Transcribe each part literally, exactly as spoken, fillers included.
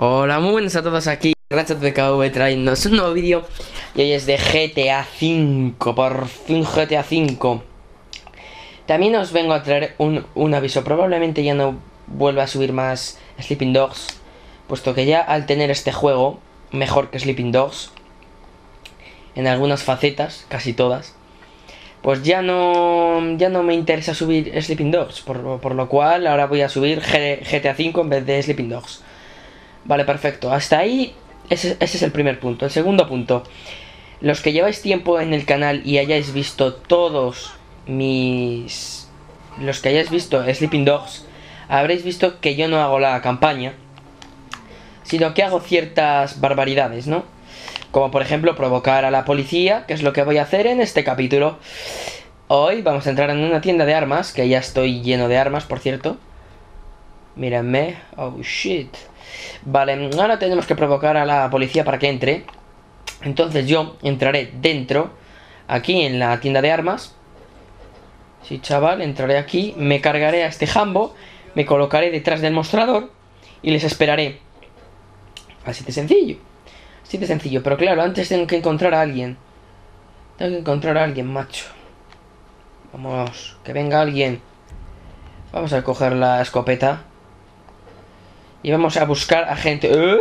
Hola, muy buenas a todos, aquí Ratchet B K V trayéndonos un nuevo vídeo. Y hoy es de G T A cinco, por fin G T A cinco. También os vengo a traer un, un aviso, probablemente ya no vuelva a subir más Sleeping Dogs, puesto que ya al tener este juego, mejor que Sleeping Dogs, en algunas facetas, casi todas, pues ya no, ya no me interesa subir Sleeping Dogs, por, por lo cual ahora voy a subir G T A cinco en vez de Sleeping Dogs. Vale, perfecto. Hasta ahí, ese, ese es el primer punto. El segundo punto. Los que lleváis tiempo en el canal y hayáis visto todos mis... Los que hayáis visto Sleeping Dogs, habréis visto que yo no hago la campaña, sino que hago ciertas barbaridades, ¿no? Como por ejemplo provocar a la policía, que es lo que voy a hacer en este capítulo. Hoy vamos a entrar en una tienda de armas, que ya estoy lleno de armas, por cierto. Mírenme. Oh, shit. Vale, ahora tenemos que provocar a la policía para que entre. Entonces yo entraré dentro, aquí en la tienda de armas. Sí, chaval, entraré aquí, me cargaré a este jambo, me colocaré detrás del mostrador y les esperaré. Así de sencillo. Así de sencillo, pero claro, antes tengo que encontrar a alguien. Tengo que encontrar a alguien, macho. Vamos, que venga alguien. Vamos a coger la escopeta y vamos a buscar a gente. ¡Eh!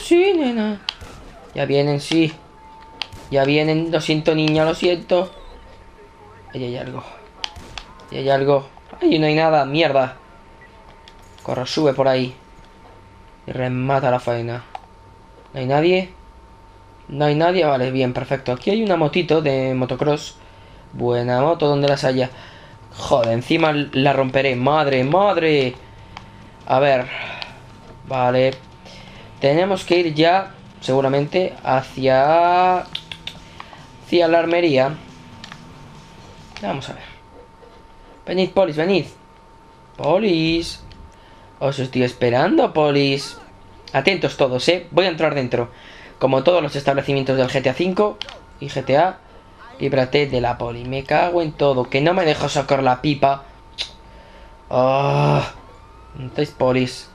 Sí, nena. Ya vienen, sí. Ya vienen. Lo siento, niña, lo siento. Ahí hay algo. Ahí hay algo. Ahí no hay nada. Mierda. Corre, sube por ahí. Y remata la faena. ¿No hay nadie? No hay nadie. Vale, bien, perfecto. Aquí hay una motito de motocross. Buena moto, donde las haya. Joder, encima la romperé. Madre, madre. A ver. Vale, tenemos que ir ya, seguramente, hacia, hacia la armería. Vamos a ver. Venid, polis, venid. Polis. Os estoy esperando, polis. Atentos todos, eh. Voy a entrar dentro. Como todos los establecimientos del G T A cinco y G T A, líbrate de la poli. Me cago en todo, que no me dejo sacar la pipa. Oh, entonces, polis.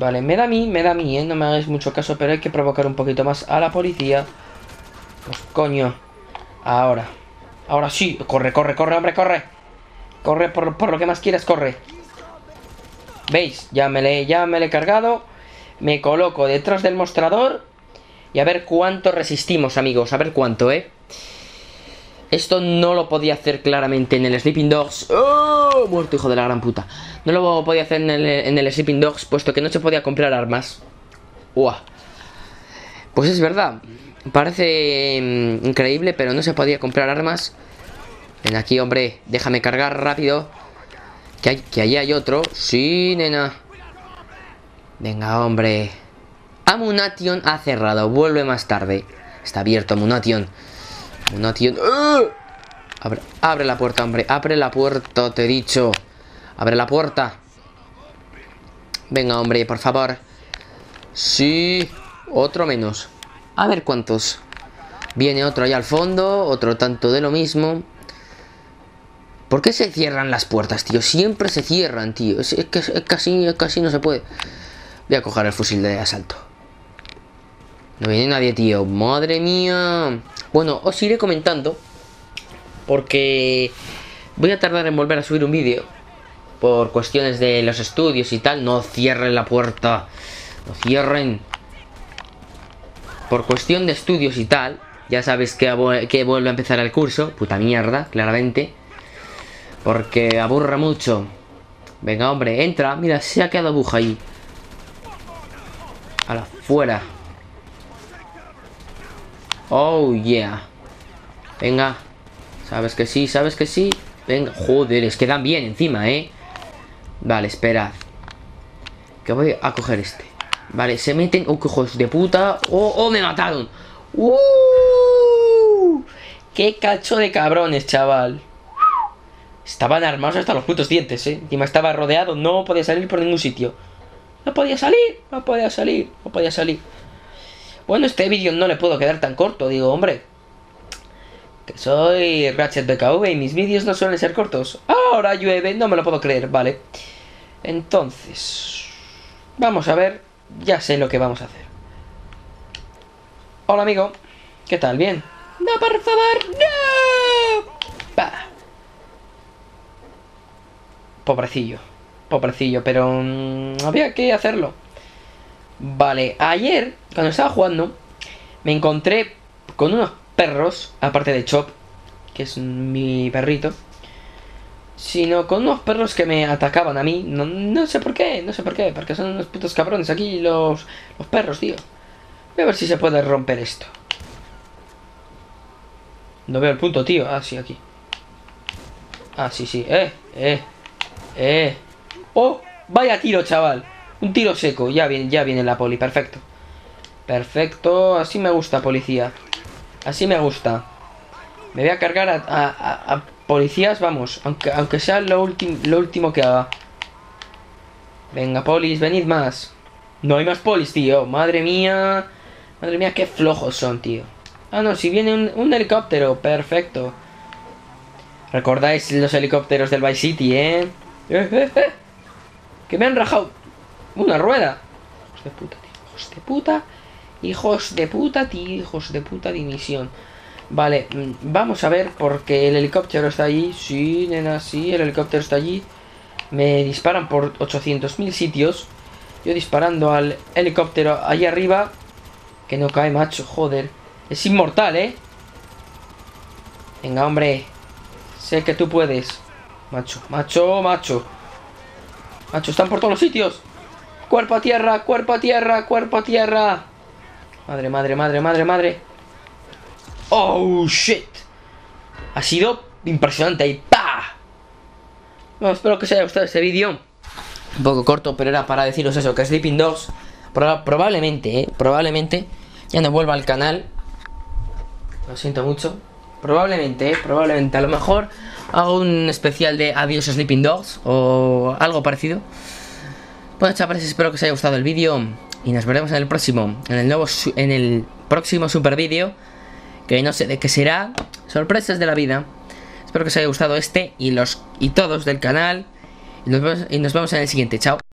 Vale, me da a mí, me da a mí, ¿eh? No me hagáis mucho caso, pero hay que provocar un poquito más a la policía. Pues coño. Ahora. Ahora sí. Corre, corre, corre, hombre, corre. Corre por, por lo que más quieras, corre. ¿Veis? Ya me, le, ya me le he cargado. Me coloco detrás del mostrador. Y a ver cuánto resistimos, amigos. A ver cuánto, ¿eh? Esto no lo podía hacer claramente en el Sleeping Dogs. ¡Oh! Muerto, hijo de la gran puta. No lo podía hacer en el, en el Sleeping Dogs, puesto que no se podía comprar armas. ¡Uah! Pues es verdad. Parece mmm, increíble, pero no se podía comprar armas. Ven aquí, hombre. Déjame cargar rápido. Que, hay, que allí hay otro. Sí, nena. Venga, hombre. Amunation ha cerrado. Vuelve más tarde. Está abierto, Amunation. No, tío. ¡Uh! Abre, abre la puerta, hombre. Abre la puerta, te he dicho. Abre la puerta. Venga, hombre, por favor. Sí. Otro menos. A ver cuántos. Viene otro allá al fondo. Otro tanto de lo mismo. ¿Por qué se cierran las puertas, tío? Siempre se cierran, tío. Es, es que es, es casi, es casi no se puede. Voy a coger el fusil de asalto. No viene nadie, tío. Madre mía. Bueno, os iré comentando, porque voy a tardar en volver a subir un vídeo por cuestiones de los estudios y tal. No cierren la puerta. No cierren. Por cuestión de estudios y tal. Ya sabéis que, que vuelve a empezar el curso. Puta mierda, claramente. Porque aburre mucho. Venga, hombre, entra. Mira, se ha quedado aguja ahí. A la fuera. Oh, yeah. Venga. Sabes que sí, sabes que sí. Venga. Joder, es que dan bien encima, ¿eh? Vale, esperad. Que voy a coger este. Vale, se meten... ¡Oh, qué hijos de puta! ¡Oh, oh, me mataron! ¡Uh! ¡Qué cacho de cabrones, chaval! Estaban armados hasta los putos dientes, ¿eh? Encima estaba rodeado. No podía salir por ningún sitio. No podía salir, no podía salir, no podía salir. Bueno, este vídeo no le puedo quedar tan corto, digo, hombre. Que soy Ratchet B K V y mis vídeos no suelen ser cortos. Ahora llueve, no me lo puedo creer, vale. Entonces, vamos a ver ya sé lo que vamos a hacer. Hola, amigo. ¿Qué tal? ¿Bien? ¡No, por favor! ¡No! ¡Bah! Pobrecillo. Pobrecillo, pero mmm, había que hacerlo. Vale, ayer, cuando estaba jugando, me encontré con unos perros, aparte de Chop, que es mi perrito, sino con unos perros que me atacaban a mí. No, no sé por qué, no sé por qué, porque son unos putos cabrones aquí los, los perros, tío. Voy a ver si se puede romper esto. No veo el punto, tío. Ah, sí, aquí. Ah, sí, sí. Eh, eh, eh. Oh, vaya tiro, chaval. Un tiro seco. Ya viene, ya viene la poli. Perfecto. Perfecto. Así me gusta, policía. Así me gusta. Me voy a cargar a, a, a, a policías, vamos. Aunque, aunque sea lo, ultim, lo último que haga. Venga, polis, venid más. No hay más polis, tío. Madre mía. Madre mía, qué flojos son, tío. Ah, no, si viene un, un helicóptero. Perfecto. ¿Recordáis los helicópteros del Vice City, eh? eh, eh, eh. Que me han rajado una rueda. Hijos de puta, tío. Hijos de puta. Hijos de puta, tío. Hijos de puta de misión. Vale, vamos a ver, porque el helicóptero está allí. Sí, nena, sí, el helicóptero está allí. Me disparan por ochocientos mil sitios. Yo disparando al helicóptero allí arriba. Que no cae, macho, joder. Es inmortal, ¿eh? Venga, hombre. Sé que tú puedes. Macho, macho, macho. Macho, están por todos los sitios. Cuerpo a tierra, cuerpo a tierra, cuerpo a tierra. Madre, madre, madre, madre, madre. Oh, shit. Ha sido impresionante ahí. ¡Pah! Bueno, espero que os haya gustado este vídeo. Un poco corto, pero era para deciros eso. Que Sleeping Dogs prob probablemente, ¿eh? Probablemente ya no vuelva al canal. Lo siento mucho. Probablemente, ¿eh? Probablemente. A lo mejor hago un especial de Adiós Sleeping Dogs o algo parecido. Bueno, chavales, espero que os haya gustado el vídeo. Y nos veremos en el próximo. En el, nuevo en el próximo super vídeo. Que no sé de qué será. Sorpresas de la vida. Espero que os haya gustado este y los y todos del canal. Y nos vemos, y nos vemos en el siguiente. Chao.